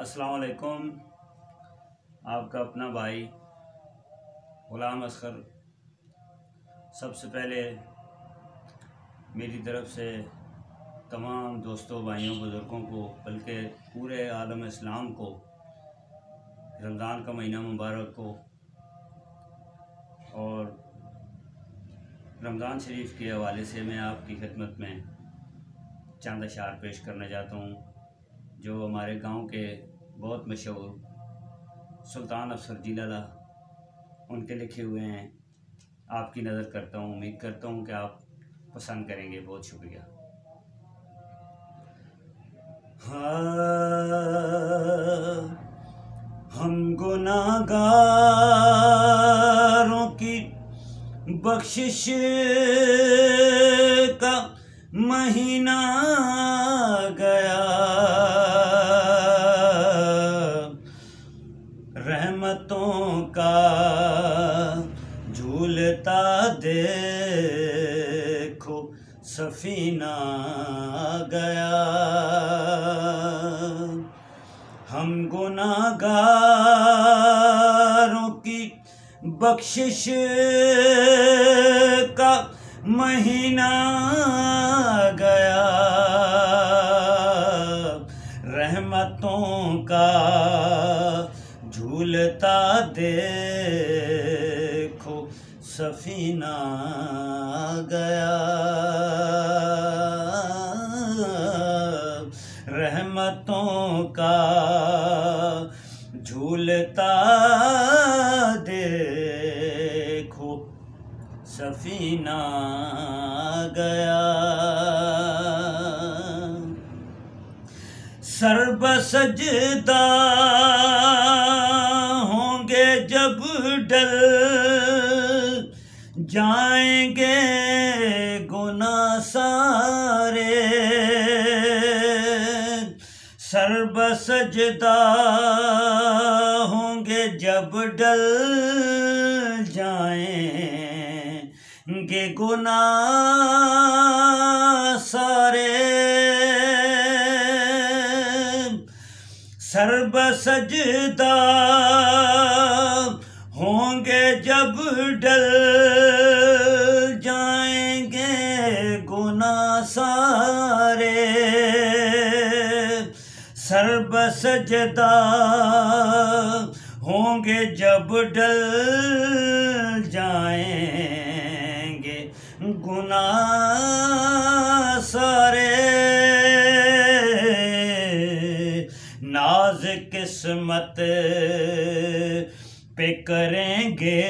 अस्सलाम वालेकुम। आपका अपना भाई ग़ुलाम अस्ग़र। सबसे पहले मेरी तरफ़ से तमाम दोस्तों, भाइयों, बुज़ुर्गों को बल्कि पूरे आलम इस्लाम को रमज़ान का महीना मुबारक हो और रमज़ान शरीफ के हवाले से मैं आपकी खिदमत में चंद अशार पेश करना चाहता हूँ जो हमारे गांव के बहुत मशहूर सुल्तान अफसर जी लाला उनके लिखे हुए हैं। आपकी नज़र करता हूँ, उम्मीद करता हूँ कि आप पसंद करेंगे। बहुत शुक्रिया। हाँ, हम गुनाहगारों की बख्शिश का महीना गया, रहमतों का झूलता देखो सफीना गया। हम गुनाहगारों की बख्शिश का महीना गया, रहमतों का झूलता देखो सफीना गया। रहमतों का झूलता देखो सफीना गया। सर्ब सजदा जब डल जाएंगे गुनाह सारे, सर्ब सजदा होंगे जब डल जाएंगे गुनाह सारे। सर्ब सजदा होंगे जब डल जाएंगे गुनाह सारे, सर्ब सजदा होंगे जब डल जाएंगे गुनाह सारे। नाज किस्मत पे करेंगे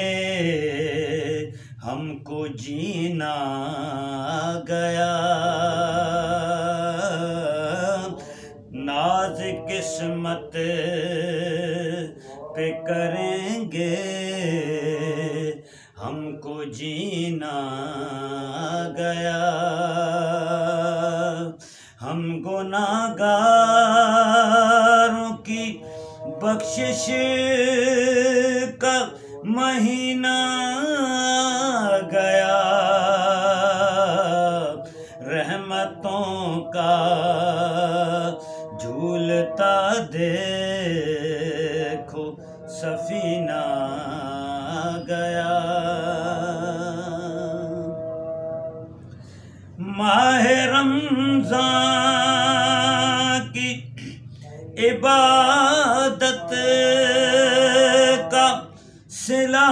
हमको जीना गया, नाज किस्मत पे करेंगे हमको जीना गया। हम गुनाहगारों की बख्शिश का महीना गया, रहमतों का झूलता देखो सफीना गया। माह रमज़ान की इबादत का सिला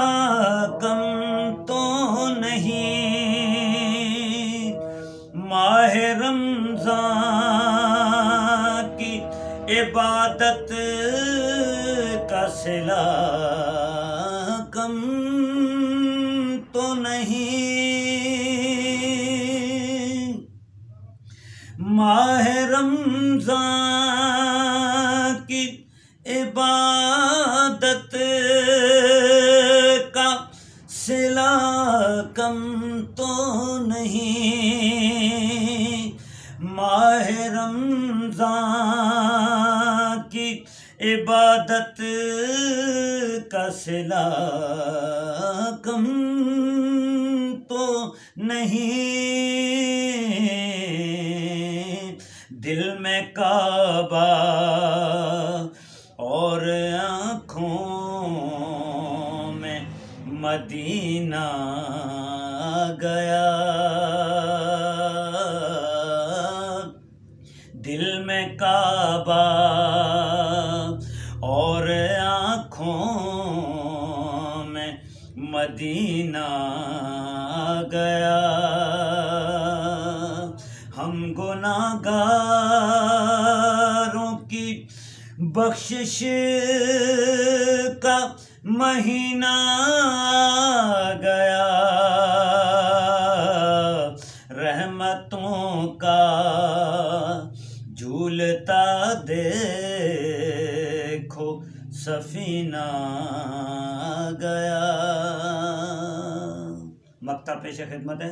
कम तो नहीं, माह रमज़ान की इबादत का सिला कम तो नहीं। माह रमज़ान की इबादत का सिला कम तो नहीं, माह रमज़ान की इबादत का सिला कम तो नहीं। दिल में काबा मदीना गया, दिल में काबा और आँखों में मदीना गया। हम गुनाहगारों की बख्शिश का महीना गया, रहमतों का झूलता देखो सफीना गया। मक्ता पेश खिदमत है।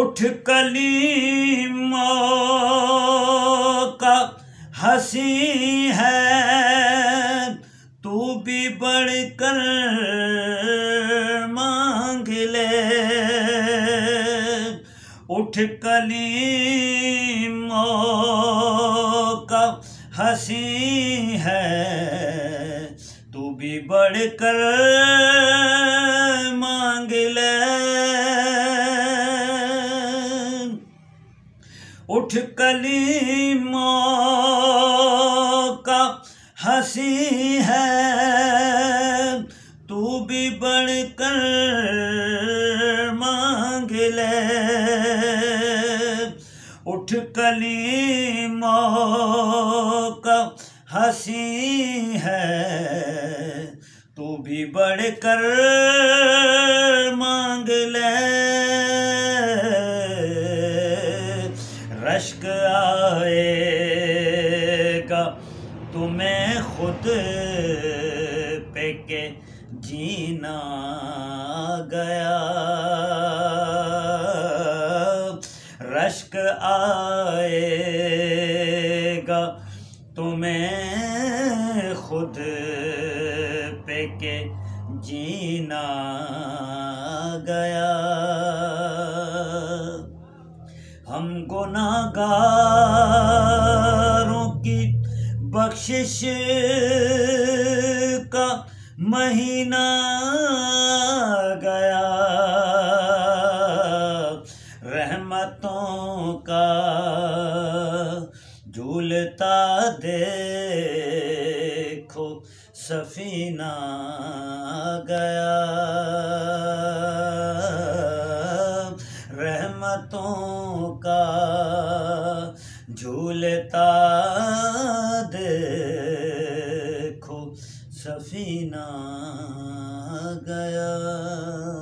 उठ कलीमों का हसी है तू भी बढ़कर मांग ले, उठ कलीमों का हसी है तू भी बढ़कर मांग ले। उठ कलीमों का हंसी है तू भी बढ़कर मांग ले, उठ कलीमों का हंसी है तू भी बढ़कर मांग ले। रश्क आएगा तुम्हें खुद पे के जीना गया, रश्क आएगा तुम्हें खुद पे के जीना गया। हम गुनाहगारों की बख्शिश का महीना गया, रहमतों का झूलता देखो सफीना गया, रहमतों का झूलता देखो सफीना गया।